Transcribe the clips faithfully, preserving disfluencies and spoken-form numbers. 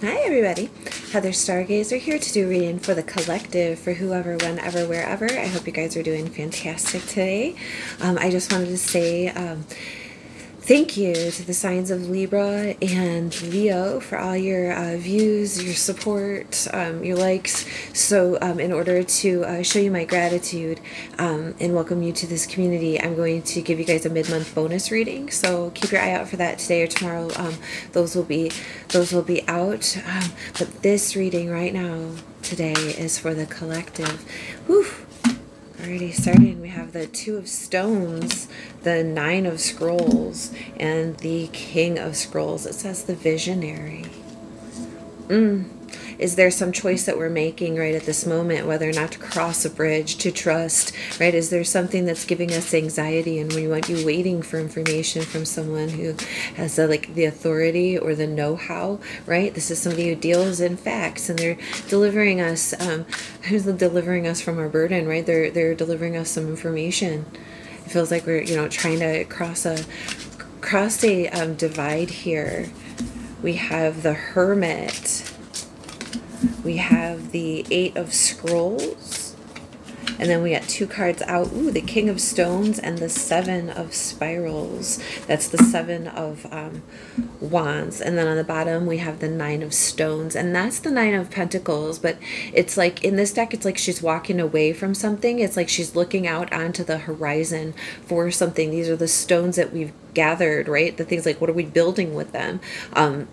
Hi everybody, Heather Stargazer here to do reading for the collective, for whoever, whenever, wherever. I hope you guys are doing fantastic today. Um, I just wanted to say um, thank you to the signs of Libra and Leo for all your uh, views, your support, um, your likes. So um, in order to uh, show you my gratitude um, and welcome you to this community, I'm going to give you guys a mid-month bonus reading. So keep your eye out for that today or tomorrow. Um, those will be those will be out. Um, but this reading right now today is for the collective. Whew. Already starting, we have the Two of Stones, the Nine of Scrolls, and the King of Scrolls. It says the visionary. Mm. Is there some choice that we're making right at this moment, whether or not to cross a bridge, to trust, right? Is there something that's giving us anxiety and we want you waiting for information from someone who has the, like the authority or the know-how, right? This is somebody who deals in facts and they're delivering us, um, who's delivering us from our burden, right? They're, they're delivering us some information. It feels like we're, you know, trying to cross a, cross a um, divide here. We have the Hermit. We have the Eight of Scrolls, and then we got two cards out. Ooh, the King of Stones and the Seven of Spirals. That's the Seven of um, Wands. And then on the bottom, we have the Nine of Stones, and that's the Nine of Pentacles. But it's like in this deck, it's like she's walking away from something. It's like she's looking out onto the horizon for something. These are the stones that we've gathered, right? The things like, what are we building with them? Um,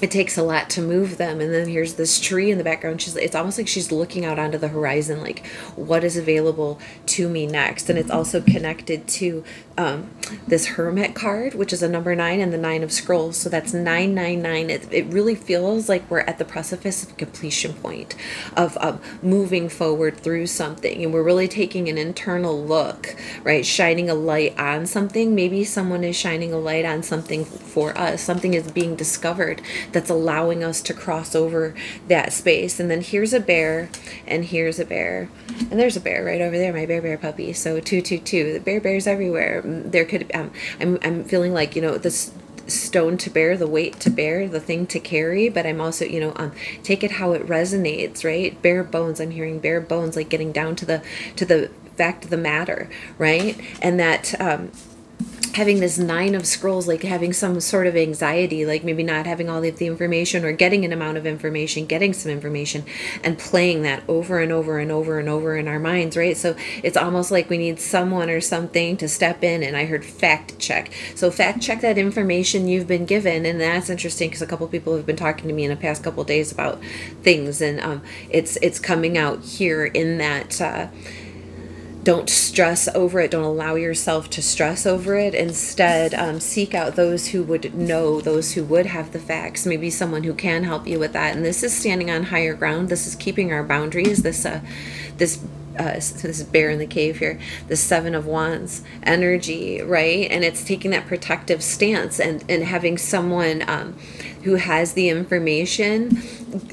It takes a lot to move them. And then here's this tree in the background. She's, it's almost like she's looking out onto the horizon, like what is available to me next. And it's also connected to um, this Hermit card, which is a number nine and the Nine of Scrolls. So that's nine nine nine. It, it really feels like we're at the precipice of a completion point of um, moving forward through something. And we're really taking an internal look, right? Shining a light on something. Maybe someone is shining a light on something for us. Something is being discovered that's allowing us to cross over that space. And then here's a bear, and here's a bear, and there's a bear right over there, my bear bear puppy. So two two two, the bear bears everywhere. There could um, I'm I'm feeling like, you know, this stone to bear, the weight to bear, the thing to carry, but I'm also, you know, um, take it how it resonates, right? Bare bones. I'm hearing bare bones, like getting down to the to the fact of the matter, right? And that. Um, having this Nine of Scrolls, like having some sort of anxiety, like maybe not having all of the information or getting an amount of information, getting some information and playing that over and over and over and over in our minds, right? So it's almost like we need someone or something to step in. And I heard fact check. So fact check that information you've been given. And that's interesting because a couple people have been talking to me in the past couple of days about things. And um, it's, it's coming out here in that... Uh, Don't stress over it. Don't allow yourself to stress over it. Instead, um, seek out those who would know, those who would have the facts, maybe someone who can help you with that. And this is standing on higher ground. This is keeping our boundaries. This, uh, this, uh, this bear in the cave here, the Seven of Wands energy, right? And it's taking that protective stance and, and having someone um, who has the information,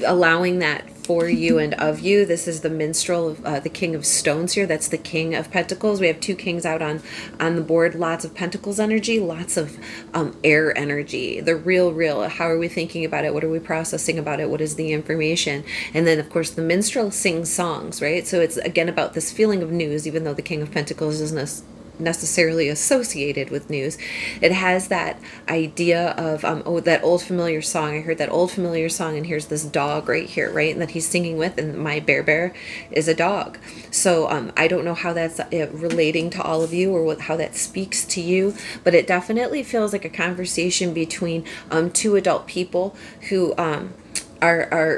allowing that for you and of you. This is the Minstrel of uh, the King of Stones here. That's the King of Pentacles. We have two kings out on on the board. Lots of pentacles energy, lots of um, air energy. The real, real. How are we thinking about it? What are we processing about it? What is the information? And then, of course, the Minstrel sings songs, right? So it's again about this feeling of news, even though the King of Pentacles isn't a necessarily associated with news. It has that idea of um oh, that old familiar song. I heard that old familiar song, and here's this dog right here, right? And that he's singing with, and my bear bear is a dog. So um I don't know how that's relating to all of you or what, how that speaks to you, but it definitely feels like a conversation between um two adult people who um are are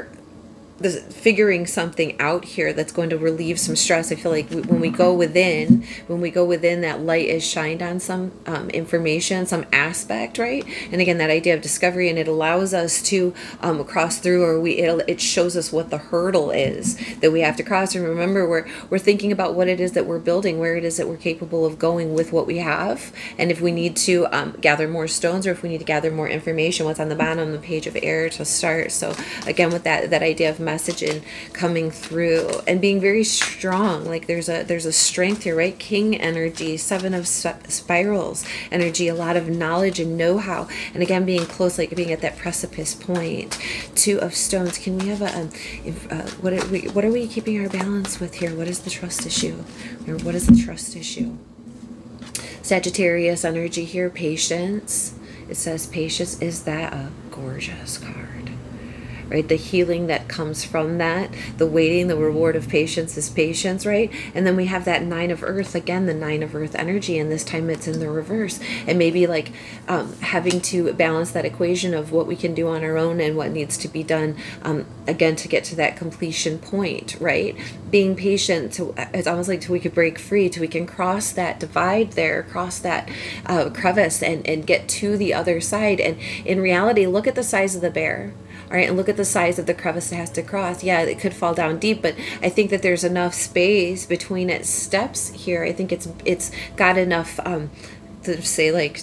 This, figuring something out here that's going to relieve some stress. I feel like we, when we go within, when we go within, that light is shined on some um, information, some aspect, right? And again, that idea of discovery, and it allows us to um, cross through, or we it, it shows us what the hurdle is that we have to cross. And remember, we're we're thinking about what it is that we're building, where it is that we're capable of going with what we have, and if we need to um, gather more stones, or if we need to gather more information. What's on the bottom of the page of air to start? So again, with that that idea of message in coming through and being very strong. Like there's a there's a strength here, right? King energy, Seven of Spirals energy, a lot of knowledge and know-how, and again being close, like being at that precipice point. Two of Stones. Can we have a, a, a what are we what are we keeping our balance with here? What is the trust issue, or what is the trust issue? Sagittarius energy here, patience. It says patience. Is that a gorgeous card, right? The healing that comes from that, the waiting, the reward of patience is patience, right? And then we have that Nine of Earth, again, the Nine of Earth energy, and this time it's in the reverse. And maybe like um, having to balance that equation of what we can do on our own and what needs to be done, um, again, to get to that completion point, right? Being patient, to, it's almost like till we could break free, till we can cross that divide there, cross that uh, crevice and, and get to the other side. And in reality, look at the size of the bear. All right, and look at the size of the crevice it has to cross. Yeah, it could fall down deep, but I think that there's enough space between its steps here. I think it's it's got enough um, to say like,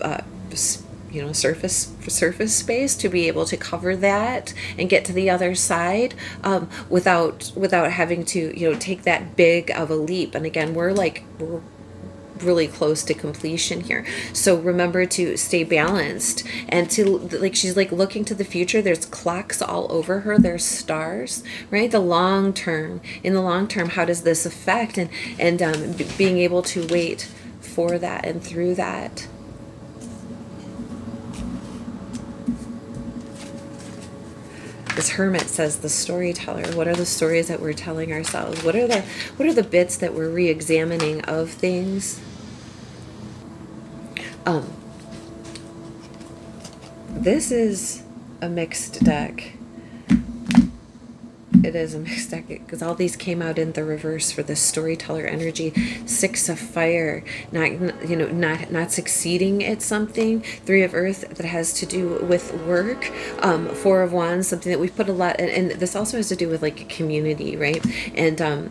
uh, you know, surface surface space to be able to cover that and get to the other side um, without without having to, you know, take that big of a leap. And again, we're like we're. really close to completion here, so remember to stay balanced and to like she's like looking to the future. There's clocks all over her, there's stars, right? The long term, in the long term, how does this affect, and and um, b being able to wait for that and through that. This Hermit says, the storyteller. What are the stories that we're telling ourselves? What are the what are the bits that we're re-examining of things? Um, this is a mixed deck. It is a mixed deck because all these came out in the reverse for the storyteller energy. Six of Fire, not you know, not not succeeding at something. Three of Earth, that has to do with work. Um, Four of Wands, something that we've put a lot, and, and this also has to do with like community, right? And um,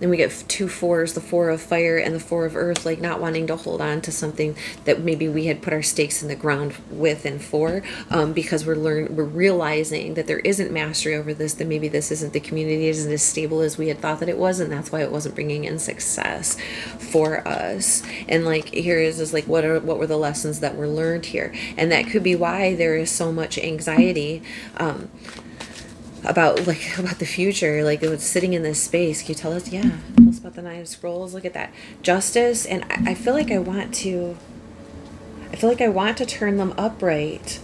then we get two fours, the Four of Fire and the Four of Earth, like not wanting to hold on to something that maybe we had put our stakes in the ground with and for, um, because we're learn we're realizing that there isn't mastery over this, that maybe this isn't, the community isn't as stable as we had thought that it was, and that's why it wasn't bringing in success for us. And like here is is like what are what were the lessons that were learned here, and that could be why there is so much anxiety. Um, about like about the future, like it was sitting in this space. Can you tell us, yeah, tell us about the Nine of Scrolls? Look at that, Justice. And I, I feel like I want to, I feel like I want to turn them upright,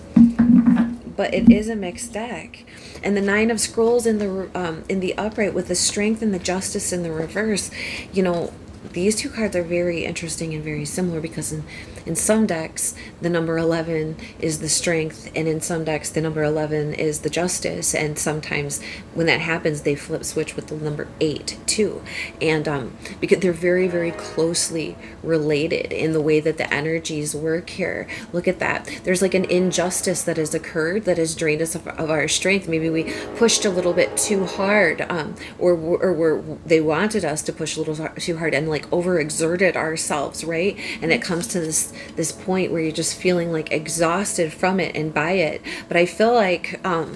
but it is a mixed deck. And the Nine of Scrolls in the um, in the upright with the Strength and the Justice in the reverse, you know, these two cards are very interesting and very similar, because in, in some decks, the number eleven is the Strength, and in some decks, the number eleven is the Justice, and sometimes when that happens, they flip switch with the number eight, too, and um, because they're very, very closely related in the way that the energies work here. Look at that. There's like an injustice that has occurred that has drained us of, of our strength. Maybe we pushed a little bit too hard, um, or, or were, they wanted us to push a little too hard, and like Like overexerted ourselves, right? And it comes to this this point where you're just feeling like exhausted from it and by it. But I feel like um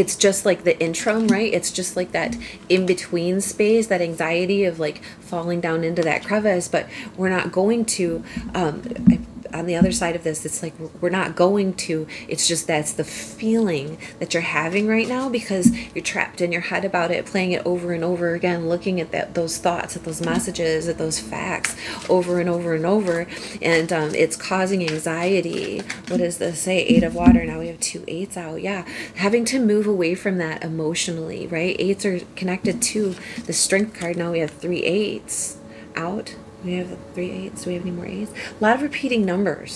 it's just like the interim, right? It's just like that in-between space, that anxiety of like falling down into that crevice, but we're not going to um I, on the other side of this, it's like we're not going to, it's just that's the feeling that you're having right now, because you're trapped in your head about it, playing it over and over again, looking at that, those thoughts, at those messages, at those facts over and over and over, and um, it's causing anxiety. What does this say? Eight of Water. Now we have two eights out. Yeah, having to move away from that emotionally, right? Eights are connected to the Strength card. Now we have three eights out. We have three eights. Do we have any more eights? A lot of repeating numbers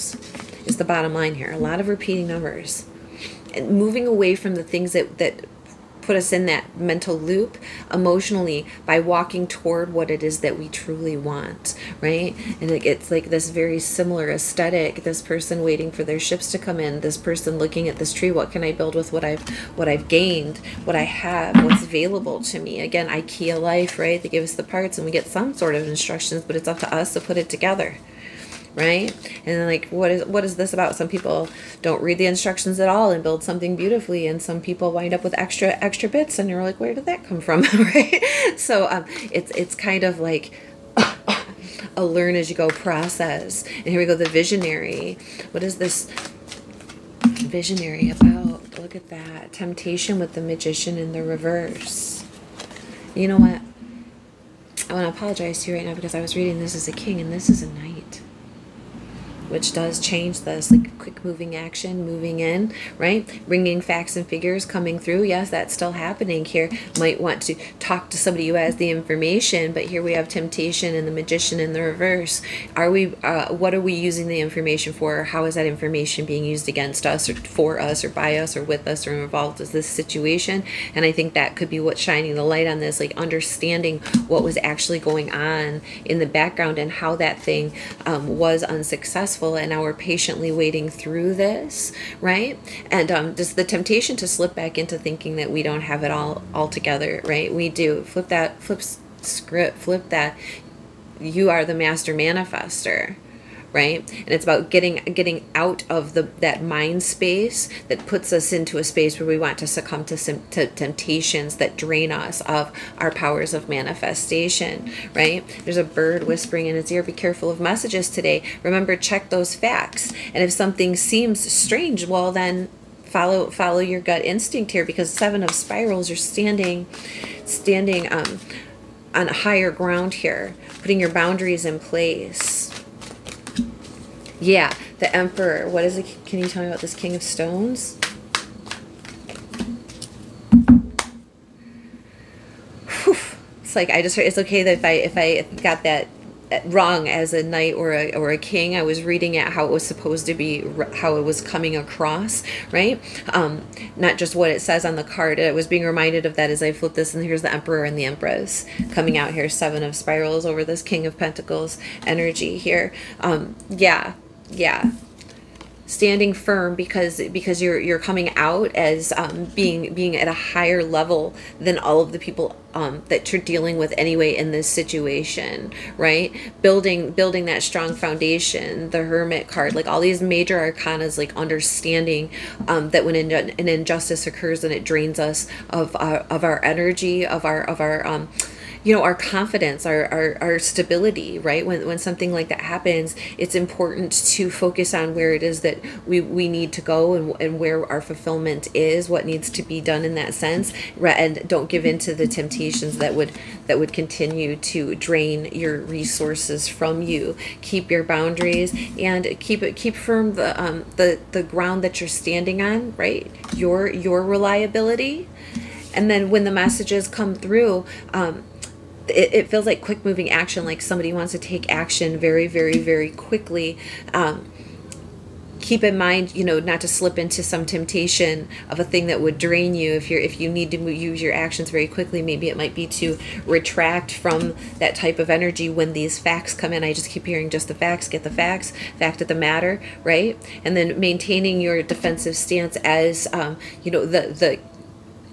is the bottom line here. A lot of repeating numbers. And moving away from the things that, that put us in that mental loop emotionally by walking toward what it is that we truly want, right? And it, it's like this very similar aesthetic. This person waiting for their ships to come in. This person looking at this tree. What can I build with what I've, what I've gained, what I have, what's available to me? Again, IKEA life, right? They give us the parts and we get some sort of instructions, but it's up to us to put it together, right? And like, what is what is this about? Some people don't read the instructions at all and build something beautifully, and some people wind up with extra extra bits, and you're like, where did that come from, right? So um, it's it's kind of like a learn as you go process. And here we go, the visionary. What is this visionary about? Look at that temptation with the magician in the reverse. You know what? I want to apologize to you right now because I was reading this as a king and this is a knight, which does change this, like quick moving action, moving in, right? Bringing facts and figures coming through. Yes, that's still happening here. Might want to talk to somebody who has the information, but here we have temptation and the magician in the reverse. Are we, uh, what are we using the information for? How is that information being used against us or for us or by us or with us or involved with this situation? And I think that could be what's shining the light on this, like understanding what was actually going on in the background and how that thing um, was unsuccessful. And now we're patiently waiting through this, right? And um, just the temptation to slip back into thinking that we don't have it all all together, right? We do. Flip that, flip script, flip that. You are the master manifester, right? And it's about getting getting out of the that mind space that puts us into a space where we want to succumb to, some, to temptations that drain us of our powers of manifestation, right? There's a bird whispering in its ear, be careful of messages today. Remember, check those facts. And if something seems strange, well then follow follow your gut instinct here, because Seven of Spirals, you're standing, standing um, on higher ground here, putting your boundaries in place. Yeah, the Emperor. What is it? Can you tell me about this King of Stones? Whew. It's like I just heard, it's okay that if I if I got that wrong as a knight or a, or a king. I was reading it how it was supposed to be, how it was coming across, right? Um, not just what it says on the card. I was being reminded of that as I flipped this, and here's the Emperor and the Empress coming out here. Seven of Spirals over this King of Pentacles energy here. Um, yeah, yeah. Standing firm because because you're you're coming out as um, being being at a higher level than all of the people um, that you're dealing with anyway in this situation, right? Building building that strong foundation. The Hermit card, like all these major arcanas, like understanding um, that when inju an injustice occurs and it drains us of our, of our energy, of our of our. Um, you know, our confidence, our, our, our stability, right? When, when something like that happens, it's important to focus on where it is that we, we need to go and, and where our fulfillment is, what needs to be done in that sense, and don't give in to the temptations that would, that would continue to drain your resources from you. Keep your boundaries and keep it, keep firm the, um, the, the ground that you're standing on, right? Your, your reliability. And then when the messages come through, um, It, it feels like quick moving action, like somebody wants to take action very, very, very quickly. Um, keep in mind, you know, not to slip into some temptation of a thing that would drain you. If you're, if you need to move, use your actions very quickly, maybe it might be to retract from that type of energy when these facts come in. I just keep hearing just the facts, get the facts, fact of the matter, right? And then maintaining your defensive stance as, um, you know, the, the,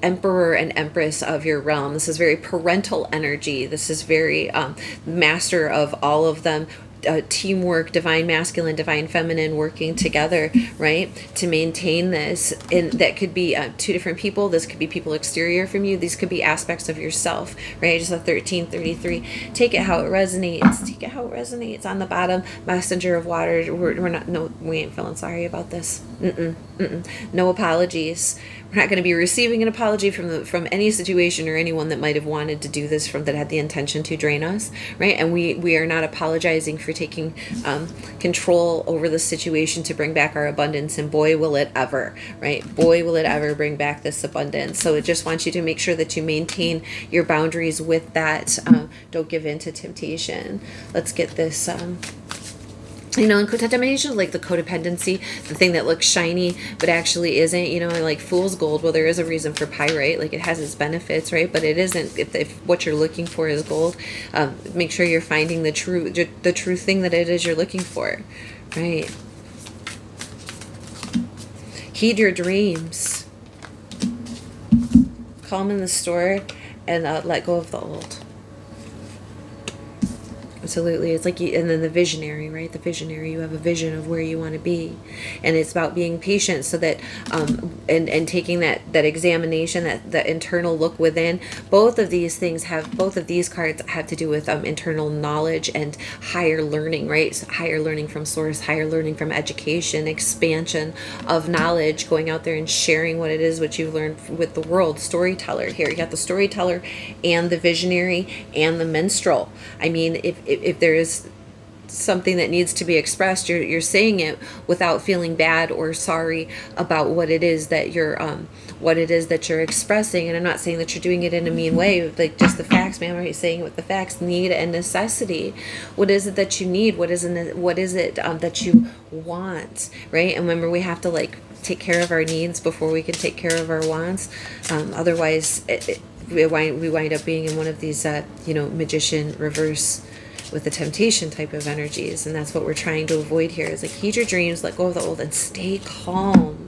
Emperor and Empress of your realm. This is very parental energy. This is very um, master of all of them. Uh, teamwork, divine masculine, divine feminine working together, right? To maintain this. And that could be uh, two different people. This could be people exterior from you. These could be aspects of yourself, right? Just a thirteen thirty-three. Take it how it resonates. Take it how it resonates. On the bottom, Messenger of Water. We're, we're not, no, we ain't feeling sorry about this. Mm-mm, mm-mm. No apologies. We're not going to be receiving an apology from the, from any situation or anyone that might have wanted to do this, from that had the intention to drain us, right? And we, we are not apologizing for taking um, control over the situation to bring back our abundance. And boy, will it ever, right? Boy, will it ever bring back this abundance. So it just wants you to make sure that you maintain your boundaries with that. Um, don't give in to temptation. Let's get this... Um, You know, in contamination, like the codependency, the thing that looks shiny but actually isn't, you know, like fool's gold. Well, there is a reason for pyrite. Like it has its benefits, right? But it isn't, if, if what you're looking for is gold, um, make sure you're finding the true, the true thing that it is you're looking for, right? Heed your dreams. Calm in the storm and uh, let go of the old. absolutely. It's like, you, and then the visionary, right? The visionary, you have a vision of where you want to be. And it's about being patient so that, um, and, and taking that, that examination, that, that internal look within. Both of these things have, both of these cards have to do with um, internal knowledge and higher learning, right? So higher learning from source, higher learning from education, expansion of knowledge, going out there and sharing what it is, what you've learned with the world. Storyteller here. You got the storyteller and the visionary and the minstrel. I mean, if, if, if there is something that needs to be expressed, you're, you're saying it without feeling bad or sorry about what it is that you're, um, what it is that you're expressing. And I'm not saying that you're doing it in a mean way, like just the facts, ma'am. Are you saying with the facts, need and necessity? What is it that you need? What is it, what is it um, that you want, right? And remember, we have to like take care of our needs before we can take care of our wants. Um, otherwise, it, it, we wind, we wind up being in one of these, uh, you know, magician reverse with the temptation type of energies. And that's what we're trying to avoid here, is like, heed your dreams, let go of the old, and stay calm.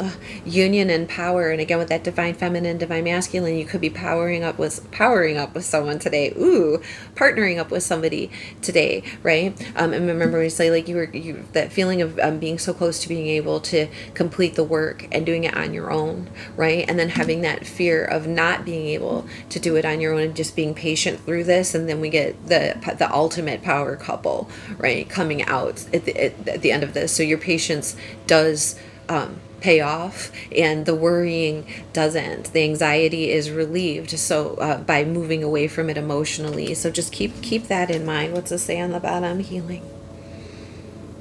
Uh, union and power. And again, with that divine feminine, divine masculine, you could be powering up with powering up with someone today. Ooh, partnering up with somebody today, right? Um, and remember, we say like you were you, that feeling of um, being so close to being able to complete the work and doing it on your own, right? And then having that fear of not being able to do it on your own and just being patient through this. And then we get the the ultimate power couple, right, coming out at the, at, at the end of this. So your patience does um, pay off, and the worrying doesn't. The anxiety is relieved, so uh, by moving away from it emotionally. So just keep keep that in mind. What's it say on the bottom? Healing.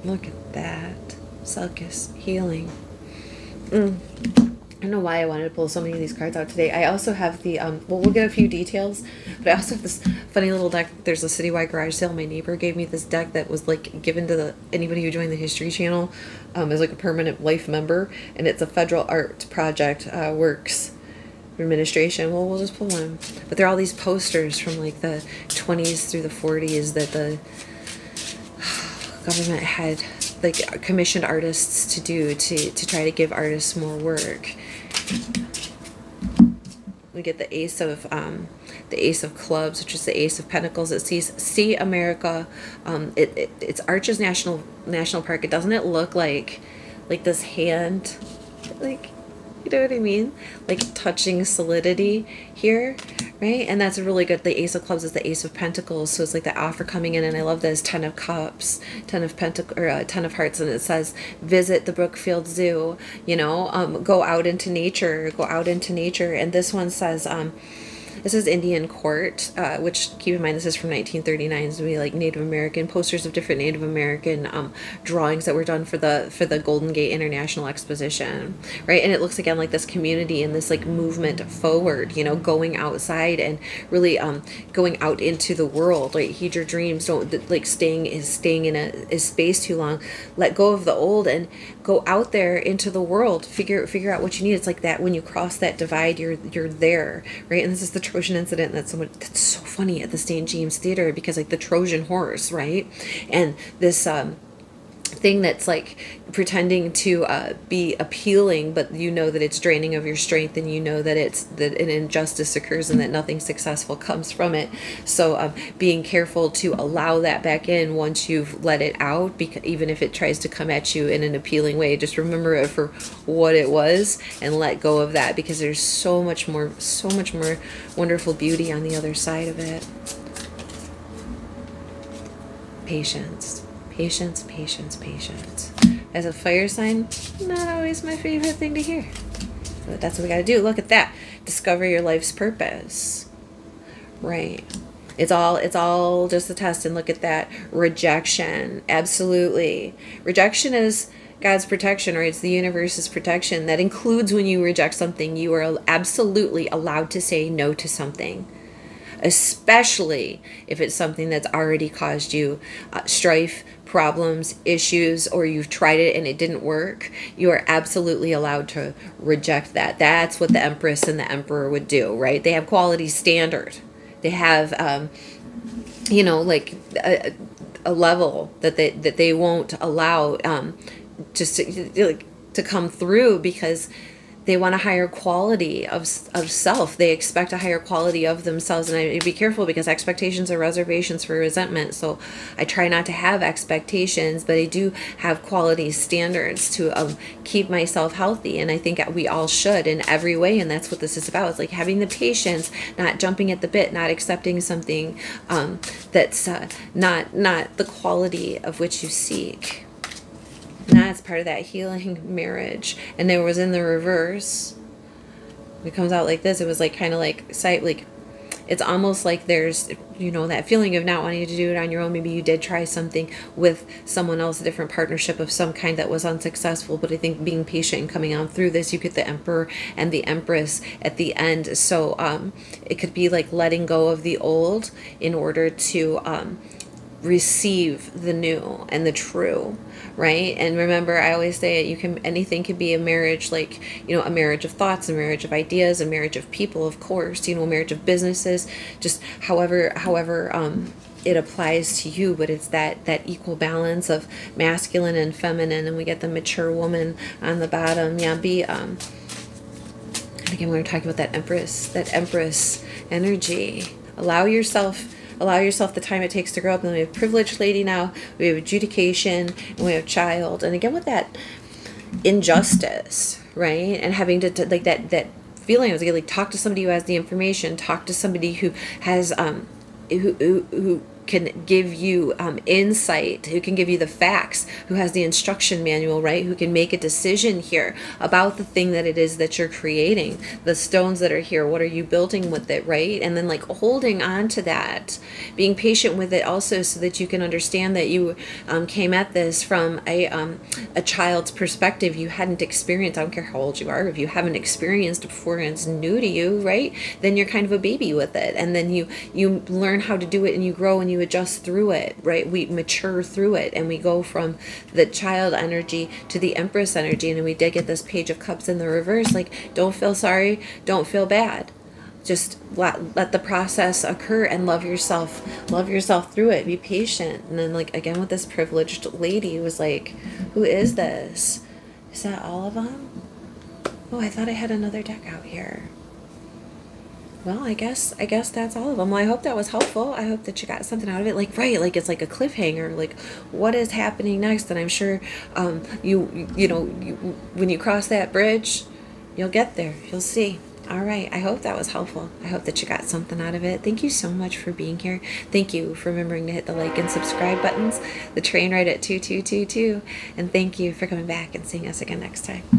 Look at that, Sulcus, healing. Mm. I don't know why I wanted to pull so many of these cards out today. I also have the um. Well, we'll get a few details, but I also have this funny little deck. There's a citywide garage sale. My neighbor gave me this deck that was like given to the anybody who joined the History Channel, um, as like a permanent life member, and it's a federal art project uh, works administration. Well, we'll just pull one. But there are all these posters from like the twenties through the forties that the government had like commissioned artists to do to to try to give artists more work. We get the Ace of um, the Ace of Clubs, which is the Ace of Pentacles. It sees see America. Um, it, it it's Arches National National Park. It doesn't it look like like this hand, like, you know what I mean, like touching solidity here, right? And that's really good. The Ace of Clubs is the Ace of Pentacles, so it's like the offer coming in. And I love this Ten of Cups, Ten of Pentacles, or uh, Ten of Hearts, and it says visit the Brookfield Zoo. You know, um, go out into nature, go out into nature. And this one says, um, this is Indian Court, uh, which, keep in mind, this is from nineteen thirty-nine. So we like Native American posters of different Native American um, drawings that were done for the for the Golden Gate International Exposition, right? And it looks again like this community and this like movement forward, you know, going outside and really um, going out into the world. Like, heed your dreams. Don't like staying is staying in a is space too long. Let go of the old and go out there into the world. Figure figure out what you need. It's like that when you cross that divide, you're you're there, right? And this is the Trojan incident. That's so much, that's so funny at the Saint James Theater, because like the Trojan horse, right? And this um thing that's like pretending to uh, be appealing, but you know that it's draining of your strength, and you know that it's that an injustice occurs and that nothing successful comes from it. So um, being careful to allow that back in once you've let it out, because even if it tries to come at you in an appealing way, just remember it for what it was and let go of that, because there's so much more, so much more wonderful beauty on the other side of it. Patience. Patience, patience, patience. As a fire sign, not always my favorite thing to hear. But that's what we gotta do. Look at that. Discover your life's purpose. Right. It's all, it's all just a test. And look at that. Rejection. Absolutely. Rejection is God's protection, right? It's the universe's protection. That includes when you reject something, you are absolutely allowed to say no to something, especially if it's something that's already caused you uh, strife, problems, issues, or you've tried it and it didn't work. You are absolutely allowed to reject that. That's what the Empress and the Emperor would do, right? They have quality standard. They have, um, you know, like a, a level that they, that they won't allow um, just to, like, to come through, because They want a higher quality of, of self. They expect a higher quality of themselves. And I need to be careful because expectations are reservations for resentment. So I try not to have expectations, but I do have quality standards to um, keep myself healthy. And I think we all should in every way. And that's what this is about. It's like having the patience, not jumping at the bit, not accepting something um, that's uh, not, not the quality of which you seek. And that's part of that healing marriage. And there was in the reverse, it comes out like this. It was like kind of like sight, like it's almost like there's, you know, that feeling of not wanting to do it on your own. Maybe you did try something with someone else, a different partnership of some kind that was unsuccessful. But I think being patient and coming on through this, you get the Emperor and the Empress at the end. So um, it could be like letting go of the old in order to um, receive the new and the true. Right? And remember, I always say it, you can, anything could be a marriage, like, you know, a marriage of thoughts, a marriage of ideas, a marriage of people, of course, you know, a marriage of businesses, just however, however, um, it applies to you. But it's that, that equal balance of masculine and feminine. And we get the mature woman on the bottom. Yeah. Be, um, I think I'm going to talk about that Empress, that Empress energy. Allow yourself Allow yourself the time it takes to grow up. And then we have privileged lady now. We have adjudication. And we have child. And again, with that injustice, right? And having to, to like, that, that feeling. I was like, like, talk to somebody who has the information. Talk to somebody who has, um, who, who, who can give you um, insight, who can give you the facts, who has the instruction manual, right? Who can make a decision here about the thing that it is that you're creating, the stones that are here, what are you building with it, right? And then like holding on to that, being patient with it also, so that you can understand that you um, came at this from a, um, a child's perspective. You hadn't experienced, I don't care how old you are, if you haven't experienced it before and it's new to you, right? Then you're kind of a baby with it. And then you, you learn how to do it and you grow and you adjust through it, right? We mature through it and we go from the child energy to the Empress energy. And we did get this Page of Cups in the reverse. Like, don't feel sorry, don't feel bad. Just let, let the process occur and love yourself, love yourself through it. Be patient. And then like, again, with this privileged lady was like, who is this? Is that all of them? Oh, I thought I had another deck out here. Well, I guess, I guess that's all of them. Well, I hope that was helpful. I hope that you got something out of it. Like, right, like it's like a cliffhanger. Like, what is happening next? And I'm sure um, you, you know, you, when you cross that bridge, you'll get there. You'll see. All right. I hope that was helpful. I hope that you got something out of it. Thank you so much for being here. Thank you for remembering to hit the like and subscribe buttons. The train ride at two two two two. And thank you for coming back and seeing us again next time.